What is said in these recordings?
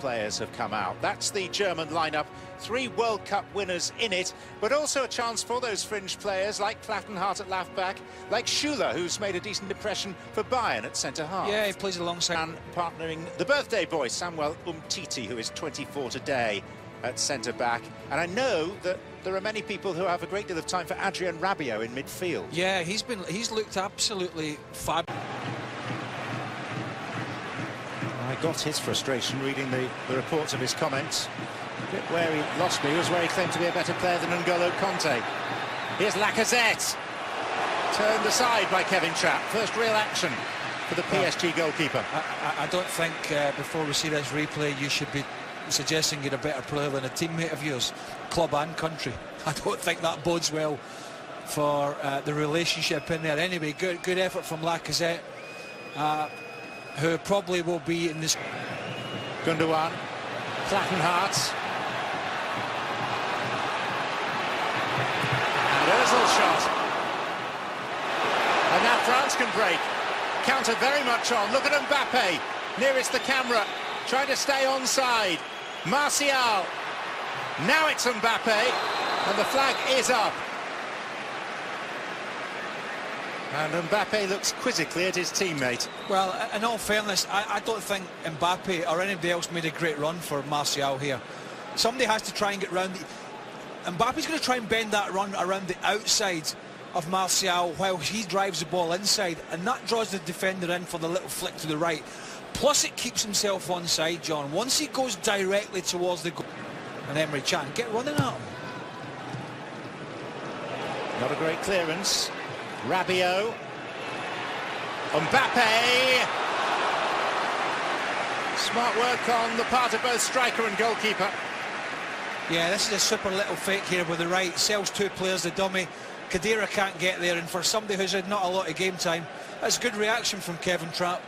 players have come out. That's the German lineup. Three World Cup winners in it, but also a chance for those fringe players like Plattenhardt at left-back, like Schuler, who's made a decent impression for Bayern at centre-half. Yeah, he plays alongside... And partnering the birthday boy, Samuel Umtiti, who is 24 today at centre-back. And I know that there are many people who have a great deal of time for Adrien Rabiot in midfield. Yeah, he's looked absolutely fabulous. I got his frustration reading the reports of his comments. Where he lost me was where he claimed to be a better player than N'Golo Kanté. Here's Lacazette, turned aside by Kevin Trapp. First real action for the PSG goalkeeper. I don't think before we see this replay you should be suggesting you're a better player than a teammate of yours, club and country. I don't think that bodes well for the relationship in there. Anyway, good effort from Lacazette, who probably will be in this. Gundogan, Plattenhardt. Ozil's shot, and now France can break. Counter very much on. Look at Mbappe, nearest the camera, trying to stay onside. Martial, now it's Mbappe, and the flag is up. And Mbappe looks quizzically at his teammate. Well, in all fairness, I don't think Mbappe or anybody else made a great run for Martial here. Somebody has to try and get round. Mbappe's going to try and bend that run around the outside of Martial while he drives the ball inside, and that draws the defender in for the little flick to the right. Plus it keeps himself onside, John, once he goes directly towards the goal. And Emre Can, get running at him. Not a great clearance. Rabiot. Mbappe. Smart work on the part of both striker and goalkeeper. Yeah, this is a super little fake here with the right, sells two players, the dummy, Khedira can't get there, and for somebody who's had not a lot of game time, that's good reaction from Kevin Trapp.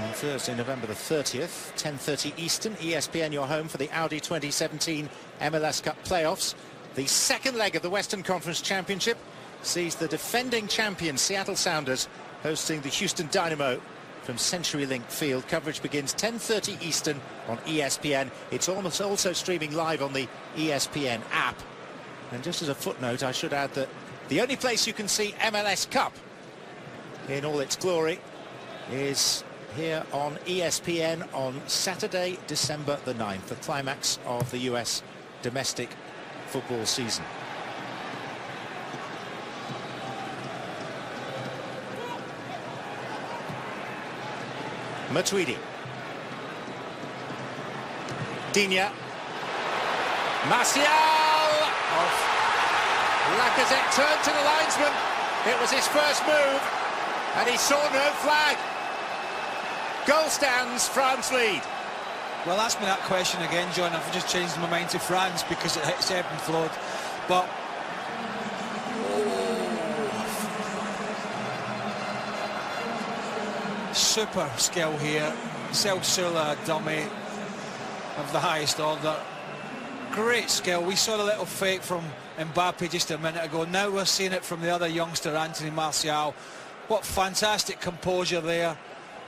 On Thursday, November the 30th, 10:30 Eastern, ESPN, your home for the Audi 2017 MLS Cup playoffs. The second leg of the Western Conference Championship sees the defending champion Seattle Sounders hosting the Houston Dynamo from CenturyLink Field. Coverage begins 10:30 Eastern on ESPN. It's almost also streaming live on the ESPN app. And just as a footnote, I should add that the only place you can see MLS Cup in all its glory is here on ESPN on Saturday, December the 9th, the climax of the US domestic football season. Matuidi. Dinya. Martial! Off. Lacazette turned to the linesman. It was his first move, and he saw no flag. Goal stands, France lead. Well, ask me that question again, John. I've just changed my mind to France because it's ebb and flowed. But... super skill here, Sula, dummy of the highest order. Great skill. We saw the little fake from Mbappe just a minute ago. Now we're seeing it from the other youngster, Anthony Martial. What fantastic composure there.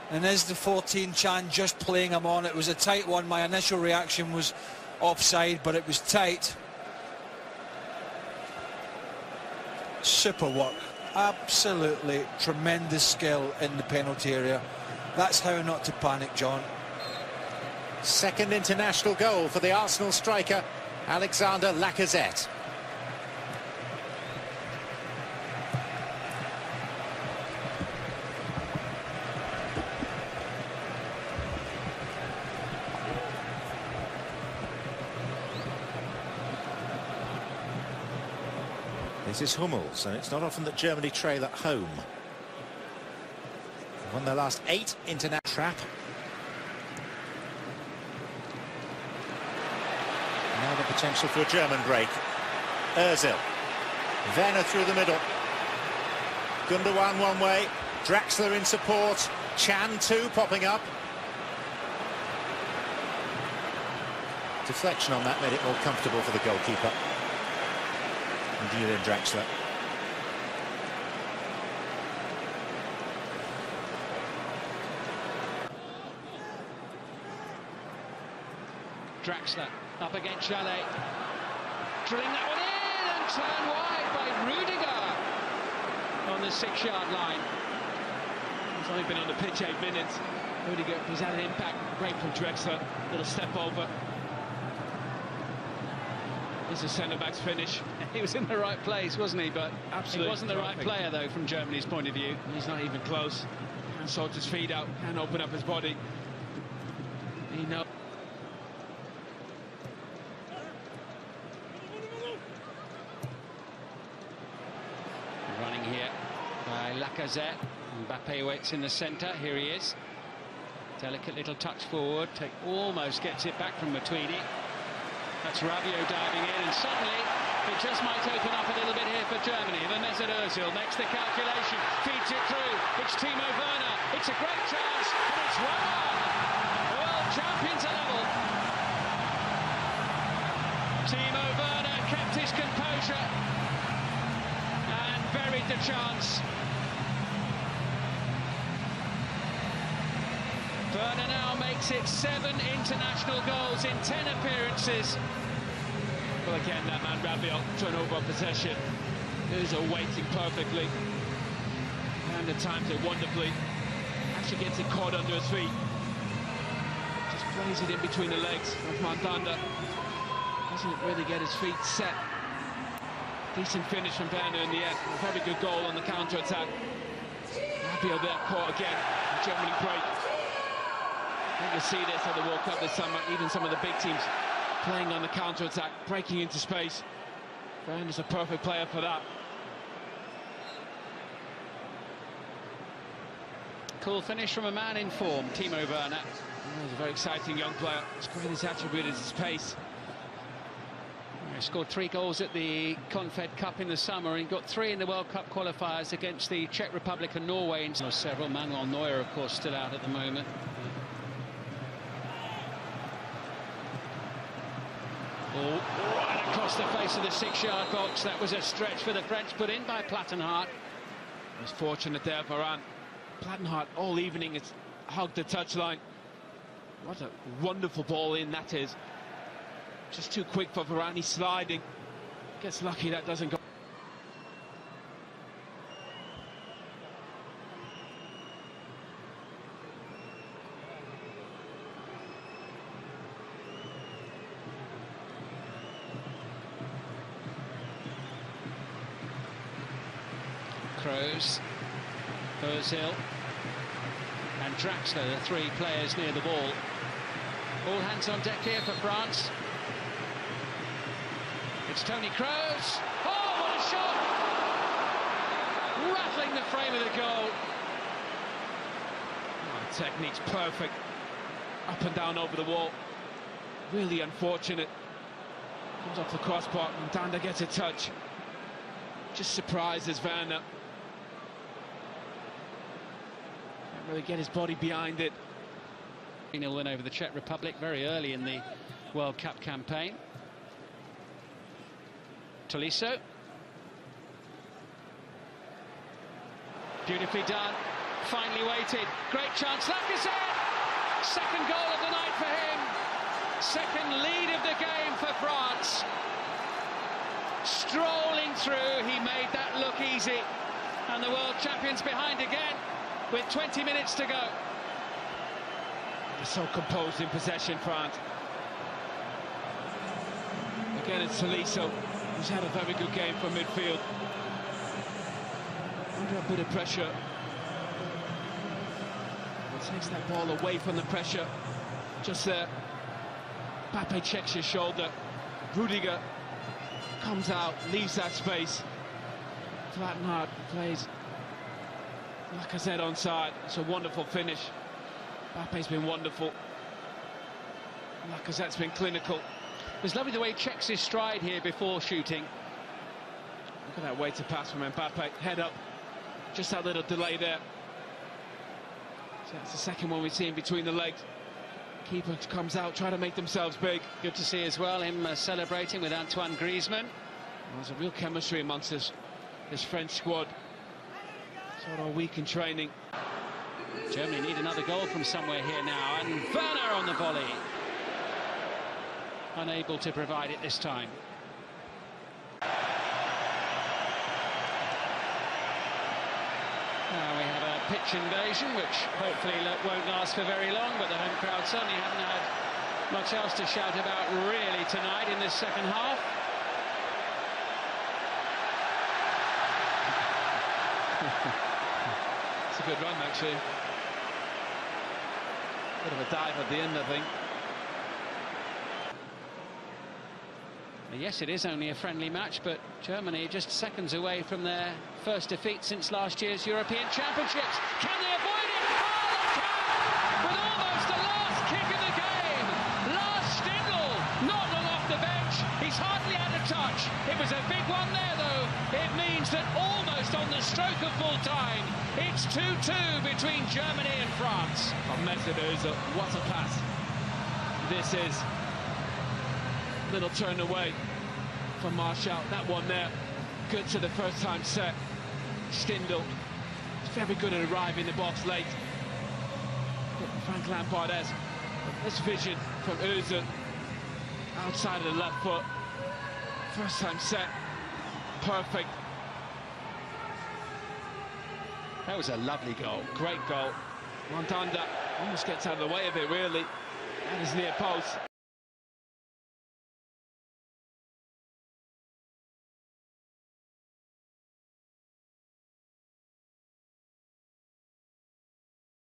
And is the 14 Chan just playing him on? It was a tight one. My initial reaction was offside, but it was tight. Super work. Absolutely tremendous skill in the penalty area. That's how not to panic, John. Second international goal for the Arsenal striker, Alexandre Lacazette. This is Hummels, and it's not often that Germany trail at home. They've won their last 8 international. Trap. Now the potential for a German break. Ozil. Werner through the middle. Gundogan one way. Draxler in support. Can too popping up. Deflection on that made it more comfortable for the goalkeeper. And Draxler. Draxler up against Chalet, drilling that one in and turned wide by Rudiger on the 6-yard line. He's only been on the pitch 8 minutes. Rudiger has had an impact, great from Draxler, little step over. It's a centre-back's finish. He was in the right place, wasn't he? But absolutely, he wasn't the right player, though, from Germany's point of view. He's not even close. Can sort his feet out, can open up his body. He knows. Running here by Lacazette. Mbappe waits in the centre. Here he is. Delicate little touch forward. Take almost gets it back from Matuidi. That's Rabiot diving in, and suddenly it just might open up a little bit here for Germany. Then Mesut Ozil makes the calculation, feeds it through. It's Timo Werner. It's a great chance, and it's Varane. World champions are level. Timo Werner kept his composure and buried the chance. Werner now makes it 7 international goals in 10 appearances. Well, again, that man Rabiot turned over possession. Who's awaiting perfectly. And at times it wonderfully. Actually gets it caught under his feet. Just plays it in between the legs of Mandanda. Doesn't really get his feet set. Decent finish from Werner in the end. Very good goal on the counter-attack. Rabiot there, caught again. Germany break. I think you'll see this at the World Cup this summer, even some of the big teams playing on the counter-attack, breaking into space. Werner's a perfect player for that. Cool finish from a man in form, Timo Werner. Oh, he's a very exciting young player. His greatest attribute is his pace. He scored 3 goals at the Confed Cup in the summer and got 3 in the World Cup qualifiers against the Czech Republic and Norway. And several. Manuel Neuer, of course, still out at the moment. Right across the face of the 6-yard box. That was a stretch for the French, put in by Plattenhardt. It was fortunate there, Varane. Plattenhardt all evening has hugged the touchline. What a wonderful ball in that is. Just too quick for Varane. He's sliding. Gets lucky that doesn't go. Kroos, Ozil and Draxler, the 3 players near the ball. All hands on deck here for France. It's Toni Kroos. Oh, what a shot! Rattling the frame of the goal. Oh, technique's perfect. Up and down over the wall. Really unfortunate. Comes off the crossbar and Mandanda gets a touch. Just surprises Werner. Really get his body behind it. 3-0 win over the Czech Republic very early in the World Cup campaign. Tolisso. Beautifully done. Finally waited. Great chance. Lacazette! 2nd goal of the night for him. 2nd lead of the game for France. Strolling through. He made that look easy. And the world champions behind again. With 20 minutes to go. They're so composed in possession, France. Again, it's Saliso, who's had a very good game from midfield. Under a bit of pressure. He takes that ball away from the pressure. Just there. Mbappe checks his shoulder. Rudiger comes out, leaves that space. Plattenhardt plays. Lacazette onside. It's a wonderful finish. Mbappe's been wonderful. Lacazette's been clinical. It's lovely the way he checks his stride here before shooting. Look at that way to pass from Mbappe. Head up. Just that little delay there. So that's the 2nd one we've seen between the legs. Keeper comes out, trying to make themselves big. Good to see as well him celebrating with Antoine Griezmann. There's a real chemistry amongst this French squad. What a week in training. Germany need another goal from somewhere here now, and Werner on the volley. unable to provide it this time. Now we have a pitch invasion, which hopefully won't last for very long, but the home crowd certainly haven't had much else to shout about really tonight in this second half. It's a good run, actually. Bit of a dive at the end, I think. Yes, it is only a friendly match, but Germany just seconds away from their first defeat since last year's European Championships. Can they avoid it? Oh, they can! With almost the last kick of the game, Lars Stindl not long off the bench. He's hardly had a touch. It was a big one there, though. It means that almost on the stroke of full time, it's 2-2 between Germany and France. Oh, Mesut Ozil, what a pass! This is... little turn away from Martial. That one there, good to the first time set. Stindl, very good at arriving in the box late. Frank Lampard has this vision from Ozil, outside of the left foot. First time set, perfect. That was a lovely goal, great goal. Mandanda almost gets out of the way of it, really. That is near post.